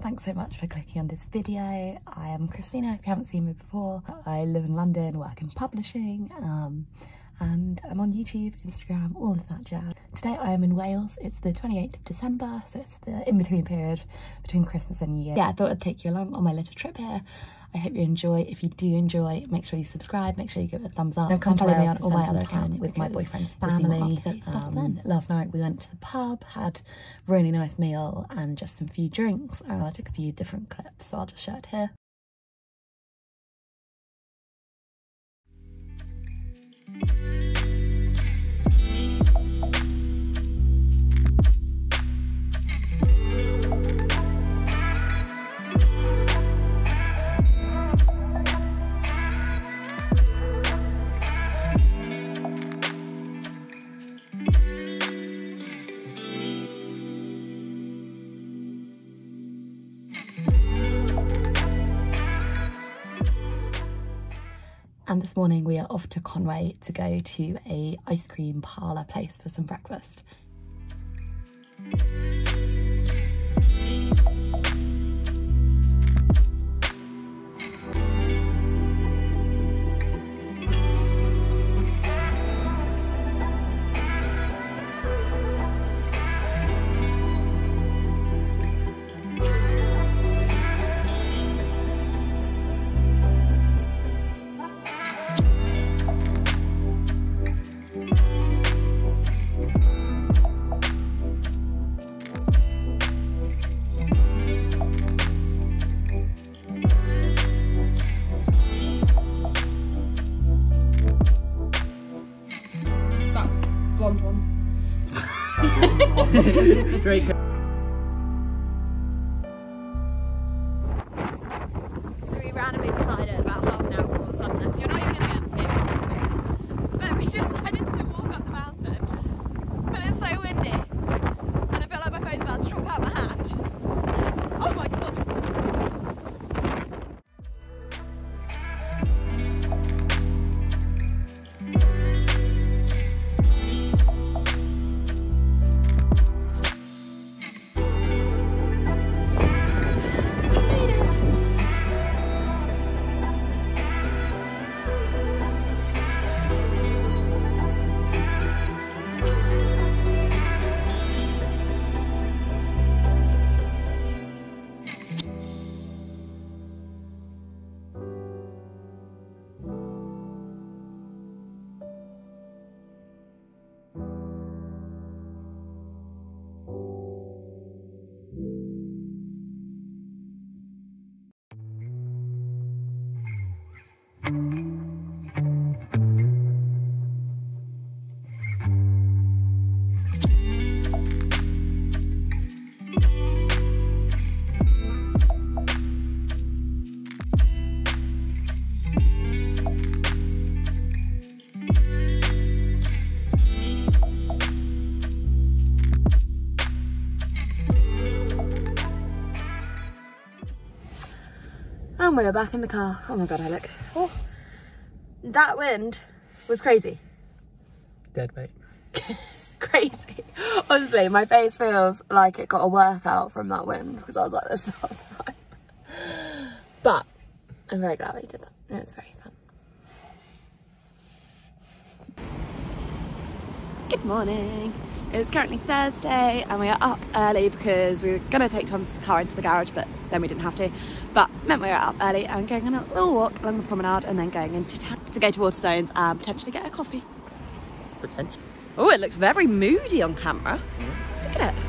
Thanks so much for clicking on this video. I am Christina, if you haven't seen me before. I live in London, work in publishing, and I'm on YouTube, Instagram, all of that jazz. Today I am in Wales. It's the 28th of December, so it's the in-between period between Christmas and New Year. Yeah, I thought I'd take you along on my little trip here. I hope you enjoy. If you do enjoy, make sure you subscribe, make sure you give it a thumbs up. I've come to Wales on all my other accounts with my boyfriend's family. Last night we went to the pub, had a really nice meal and just some few drinks, and I took a few different clips, so I'll just show it here. And this morning we are off to Conwy to go to an ice cream parlour place for some breakfast. So we randomly decided about half an hour before sunset, so you're not even going to get here because it's windy, but we decided to walk up the mountain, but it's so windy and I feel like my phone's about to drop out my hand. Oh my god. And we're back in the car. Oh my god, I look. Oh, that wind was crazy. Dead, mate. Crazy. Honestly, my face feels like it got a workout from that wind because I was like this the whole time. But I'm very glad that you did that. No, it's very fun. Good morning. It's currently Thursday and we are up early because we were going to take Tom's car into the garage, but then we didn't have to. But meant we were up early and going on a little walk along the promenade and then going into town to go to Waterstones and potentially get a coffee. Potentially. Oh, it looks very moody on camera. Yeah. Look at it.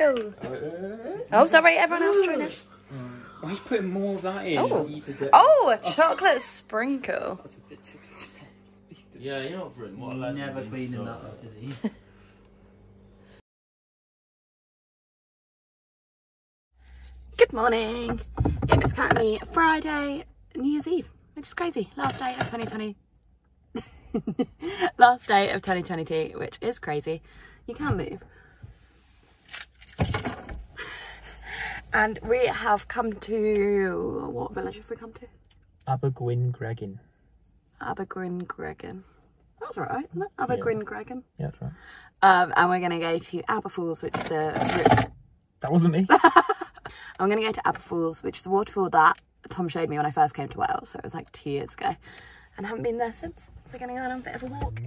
go. Oh, sorry, everyone else join in. I was putting more of that in. Oh, a chocolate sprinkle. That's a bit too intense. Yeah, you're not Britain. What a never cleaning that up, is he? Good morning. It is currently Friday, New Year's Eve, which is crazy. Last day of 2020. Last day of 2022, which is crazy. You can move. And we have come to... What village have we come to? Abergwyngregyn. Abergwyngregyn. That's right, isn't it? Abergwyngregyn. Yeah, that's right. And we're going to go to Aber Falls, which is a... That wasn't me. I'm going to go to Aber Falls, which is the waterfall that Tom showed me when I first came to Wales. So it was like 2 years ago. And haven't been there since. So we're going to go on a bit of a walk.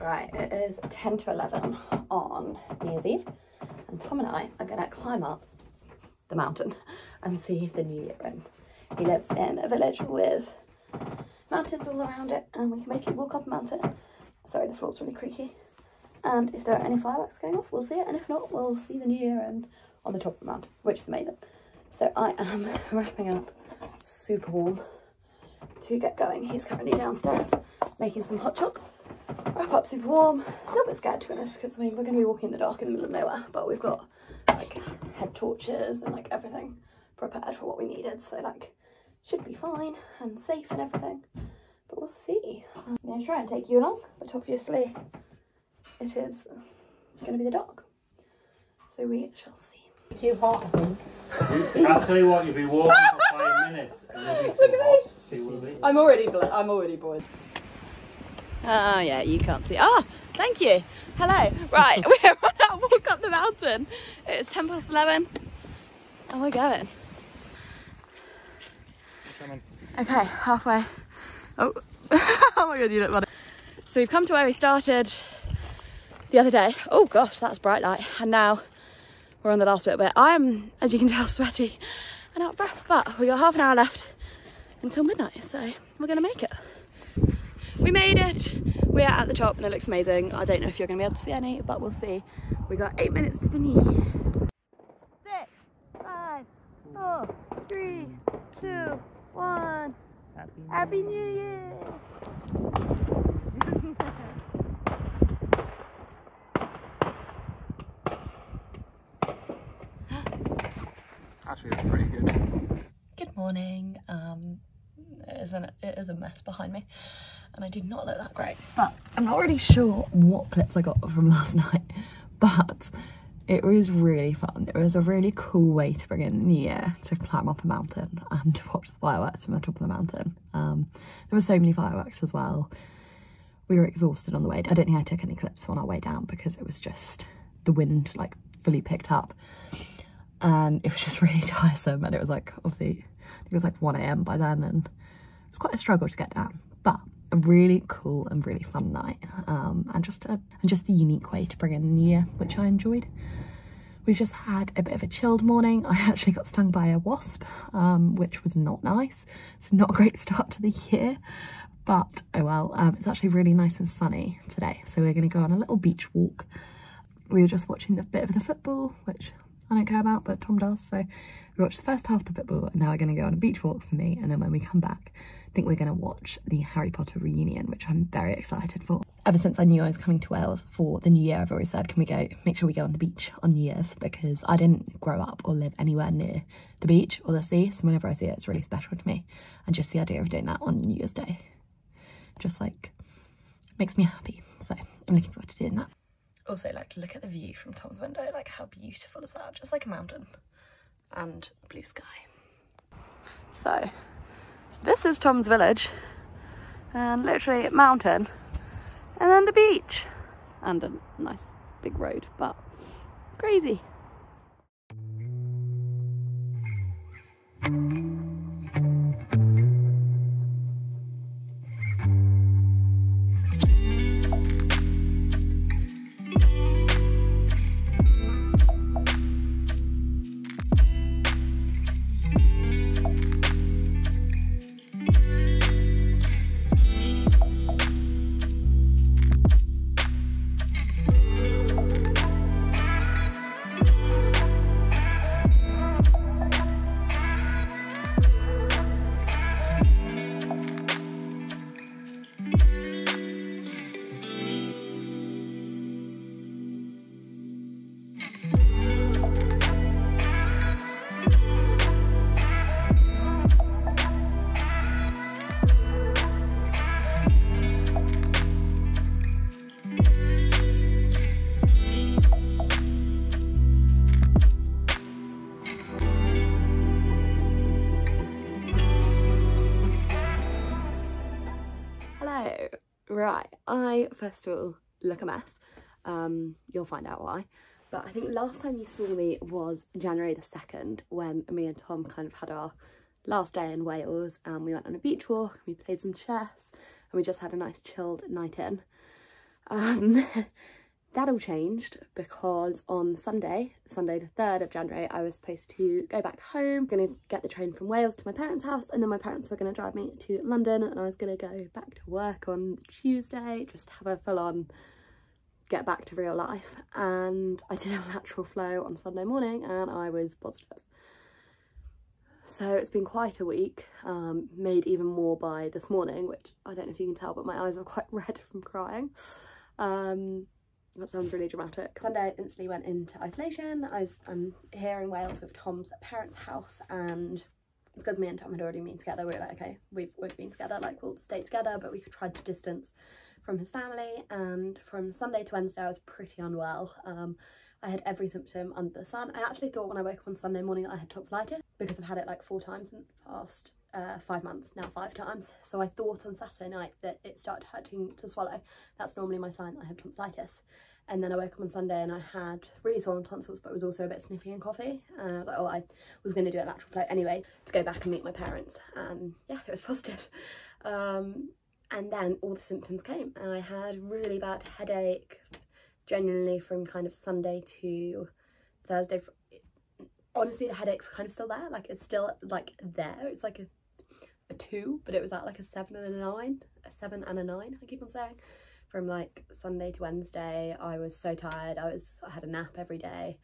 Right, it is 10 to 11 on New Year's Eve, and Tom and I are going to climb up the mountain and see the New Year in. He lives in a village with mountains all around it, and we can basically walk up a mountain. Sorry, the floor's really creaky. And if there are any fireworks going off, we'll see it, and if not, we'll see the New Year in on the top of the mountain, which is amazing. So I am wrapping up super warm to get going. He's currently downstairs making some hot chocolate. Wrap up super warm, a little bit scared to be honest, because I mean we're going to be walking in the dark in the middle of nowhere, but we've got like head torches and like everything prepared for what we needed, so like should be fine and safe and everything, but we'll see. I'm going to try and take you along, but obviously it is going to be the dark, so we shall see. It's too hot, I think. I'll tell you what, you'll be warm for 5 minutes and you'll be too hot. I'm already bored. Ah, yeah, you can't see. Ah, thank you. Hello. Right, we're on our walk up the mountain. It's 10 past 11 and we're going. Okay, halfway. Oh, oh my God, you look funny. So we've come to where we started the other day. Oh gosh, that's bright light. And now we're on the last bit where I'm, as you can tell, sweaty and out of breath, but we got half an hour left until midnight, so we're gonna make it. We made it! We are at the top and it looks amazing. I don't know if you're going to be able to see any, but we'll see. We got 8 minutes to the New Year. 6, 5, 4, 3, 2, 1. Happy New Year! Actually, that's pretty good. Good morning. It is a mess behind me and I did not look that great, but I'm not really sure what clips I got from last night, but it was really fun. It was a really cool way to bring in the New Year, to climb up a mountain and to watch the fireworks from the top of the mountain. There were so many fireworks as well. We were exhausted on the way. I don't think I took any clips on our way down because it was just the wind like fully picked up and it was just really tiresome, and it was like obviously it was like 1 AM by then and it's quite a struggle to get down, but a really cool and really fun night, and just a unique way to bring in the New Year, which I enjoyed. We've just had a bit of a chilled morning. I actually got stung by a wasp, which was not nice. It's not a great start to the year, but oh well. It's actually really nice and sunny today, so we're going to go on a little beach walk. We were just watching a bit of the football, which I don't care about, but Tom does. So we watched the first half of the football, and now we're going to go on a beach walk for me, and then when we come back, I think we're going to watch the Harry Potter reunion, which I'm very excited for. Ever since I knew I was coming to Wales for the New Year, I've always said, can we go, make sure we go on the beach on New Year's, because I didn't grow up or live anywhere near the beach or the sea, so whenever I see it, it's really special to me. And just the idea of doing that on New Year's Day just like makes me happy, so I'm looking forward to doing that. Also, like, look at the view from Tom's window, like how beautiful is that? Just like a mountain and blue sky. So this is Tom's village, and literally a mountain and then the beach and a nice big road, but crazy. Right, I first of all look a mess, you'll find out why, but I think last time you saw me was January the 2nd, when me and Tom kind of had our last day in Wales, and we went on a beach walk, we played some chess, and we just had a nice chilled night in. That all changed because on Sunday the 3rd of January, I was supposed to go back home, going to get the train from Wales to my parents' house, and then my parents were going to drive me to London, and I was going to go back to work on Tuesday, just have a full-on get back to real life. And I did have a lateral flow on Sunday morning, and I was positive. So it's been quite a week, made even more by this morning, which I don't know if you can tell, but my eyes are quite red from crying. That sounds really dramatic. Sunday instantly went into isolation. I'm here in Wales with Tom's parents' house, and because me and Tom had already been together, we were like, okay, we've been together, like we'll stay together, but we could try to distance from his family. And from Sunday to Wednesday, I was pretty unwell. I had every symptom under the sun. I actually thought when I woke up on Sunday morning I had tonsillitis, because I've had it like 4 times in the past 5 months, now 5 times. So I thought on Saturday night that it started hurting to swallow. That's normally my sign that I have tonsillitis. And then I woke up on Sunday and I had really swollen tonsils, but it was also a bit sniffy and coffee. And I was like, oh, I was going to do a lateral flow anyway to go back and meet my parents. And yeah, it was positive. And then all the symptoms came. And I had really bad headache, genuinely, from kind of Sunday to Thursday. Honestly, the headache's kind of still there. Like, it's still like there. It's like a 2, but it was at like a 7 and a 9, a 7 and a 9, I keep on saying. From like Sunday to Wednesday, I was so tired. I had a nap every day.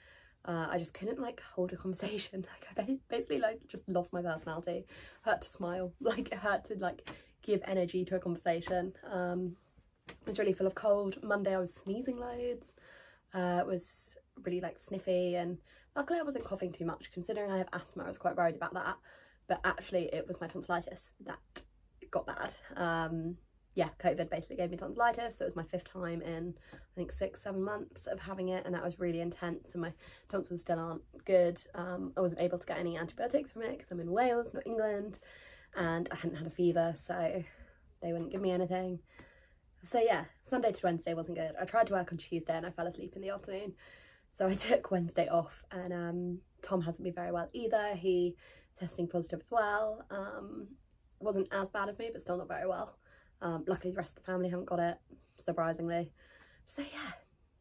I just couldn't like hold a conversation. Like, I basically like just lost my personality. Hurt to smile. Like, it hurt to like give energy to a conversation. I was really full of cold. Monday I was sneezing loads. It was really like sniffy, and luckily I wasn't coughing too much. Considering I have asthma, I was quite worried about that, but actually it was my tonsillitis that got bad. Yeah, COVID basically gave me tonsillitis. So it was my 5th time in, I think, 6-7 months of having it, and that was really intense, and my tonsils still aren't good. I wasn't able to get any antibiotics from it because I'm in Wales, not England, and I hadn't had a fever, so they wouldn't give me anything. So yeah, Sunday to Wednesday wasn't good. I tried to work on Tuesday and I fell asleep in the afternoon, so I took Wednesday off. And Tom hasn't been very well either. He's testing positive as well. Wasn't as bad as me, but still not very well. Luckily the rest of the family haven't got it, surprisingly. So yeah,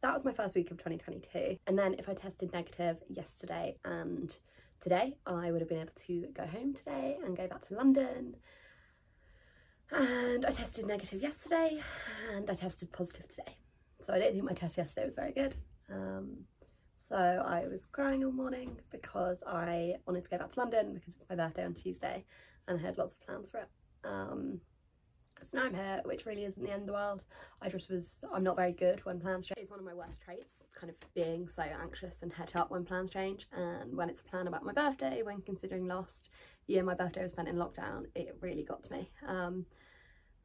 that was my first week of 2022. And then if I tested negative yesterday and today, I would have been able to go home today and go back to London. And I tested negative yesterday and I tested positive today. So I don't think my test yesterday was very good. So I was crying all morning because I wanted to go back to London because it's my birthday on Tuesday and I had lots of plans for it. So now I'm here, which really isn't the end of the world. I'm not very good when plans change. It's one of my worst traits, kind of being so anxious and head up when plans change. And when it's a plan about my birthday, when considering last year my birthday was spent in lockdown, it really got to me.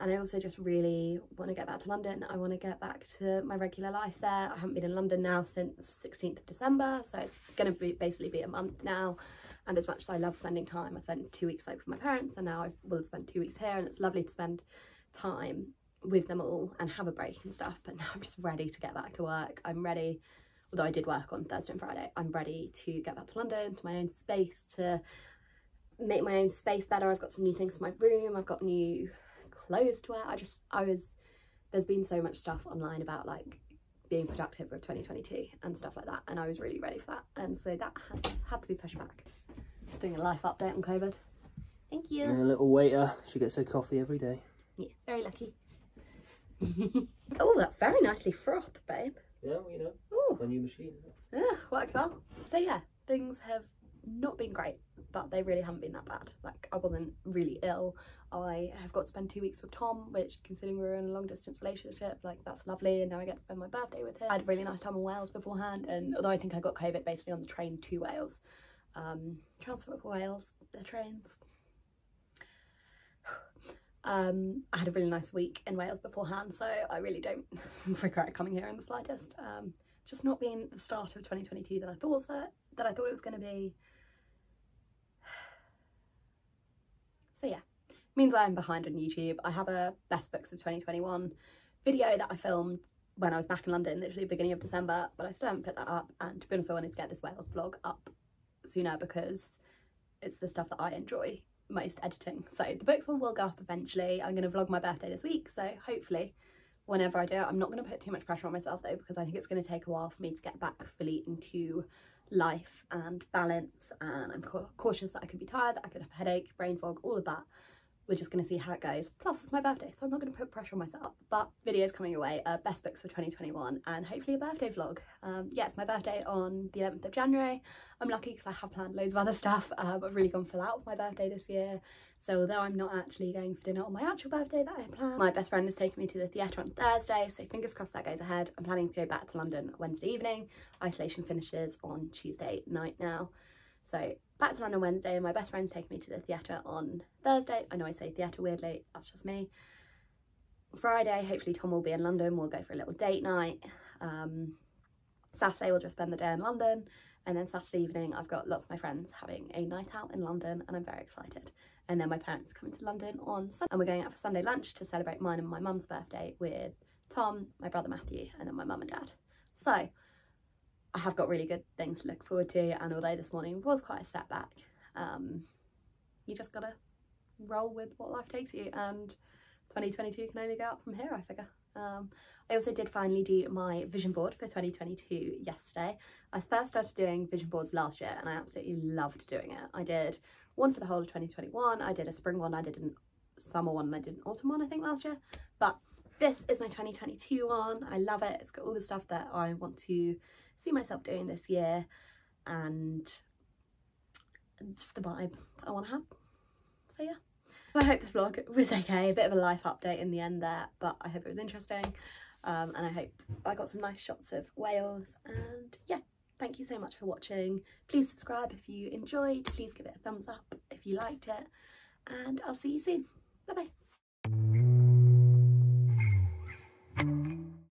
And I also just really want to get back to London. I want to get back to my regular life there. I haven't been in London now since 16th of December, so it's going to be basically a month now. And as much as I love spending time, I spent 2 weeks like with my parents, and now I will spend 2 weeks here, and it's lovely to spend time with them all and have a break and stuff. But now I'm just ready to get back to work. I'm ready, although I did work on Thursday and Friday, I'm ready to get back to London, to my own space, to make my own space better. I've got some new things for my room. I've got new clothes to wear. There's been so much stuff online about like being productive with 2022 and stuff like that, and I was really ready for that, and so that has had to be pushed back. Just doing a life update on COVID. Thank you. And a little waiter, she gets her coffee every day. Yeah, very lucky. Oh, that's very nicely frothed, babe. Yeah, well, you know, ooh, my new machine. Yeah, works well. So yeah, things have not been great, but they really haven't been that bad. Like, I wasn't really ill. I have got to spend 2 weeks with Tom, which, considering we were in a long distance relationship, like, that's lovely, and now I get to spend my birthday with him. I had a really nice time in Wales beforehand, and although I think I got COVID basically on the train to Wales, Transport for Wales, the trains. I had a really nice week in Wales beforehand, so I really don't regret coming here in the slightest. Just not being the start of 2022 that I thought it was going to be. So yeah, it means I'm behind on YouTube. I have a best books of 2021 video that I filmed when I was back in London, literally beginning of December, but I still haven't put that up. And to be honest, I wanted to get this Wales vlog up sooner because it's the stuff that I enjoy most editing. So the books one will go up eventually. I'm going to vlog my birthday this week, so hopefully whenever I do it. I'm not going to put too much pressure on myself though, because I think it's going to take a while for me to get back fully into life and balance, and I'm cautious that I could be tired, that I could have a headache, brain fog, all of that. We're just going to see how it goes. Plus it's my birthday, so I'm not going to put pressure on myself. But videos coming your way, best books for 2021 and hopefully a birthday vlog. Yeah, it's my birthday on the 11th of January. I'm lucky because I have planned loads of other stuff. I've really gone full out with my birthday this year. So although I'm not actually going for dinner on my actual birthday that I planned, my best friend is taking me to the theatre on Thursday, so fingers crossed that goes ahead. I'm planning to go back to London Wednesday evening. Isolation finishes on Tuesday night now. So back to London Wednesday, and my best friend's taking me to the theatre on Thursday. I know I say theatre weirdly, that's just me. Friday, hopefully Tom will be in London, we'll go for a little date night. Saturday, we'll just spend the day in London. And then Saturday evening, I've got lots of my friends having a night out in London, and I'm very excited. And then my parents are coming to London on Sunday, and we're going out for Sunday lunch to celebrate mine and my mum's birthday with Tom, my brother Matthew, and then my mum and dad. So I have got really good things to look forward to, and although this morning was quite a setback, you just gotta roll with what life takes you, and 2022 can only go up from here, I figure. I also did finally do my vision board for 2022 yesterday. I first started doing vision boards last year and I absolutely loved doing it. I did one for the whole of 2021, I did a spring one, I did a summer one, and I did an autumn one I think last year, but this is my 2022 one. I love it. It's got all the stuff that I want to see myself doing this year and just the vibe that I want to have. So yeah, I hope this vlog was okay. A bit of a life update in the end there, but I hope it was interesting, and I hope I got some nice shots of Wales. And yeah, thank you so much for watching. Please subscribe if you enjoyed. Please give it a thumbs up if you liked it, and I'll see you soon. Bye bye.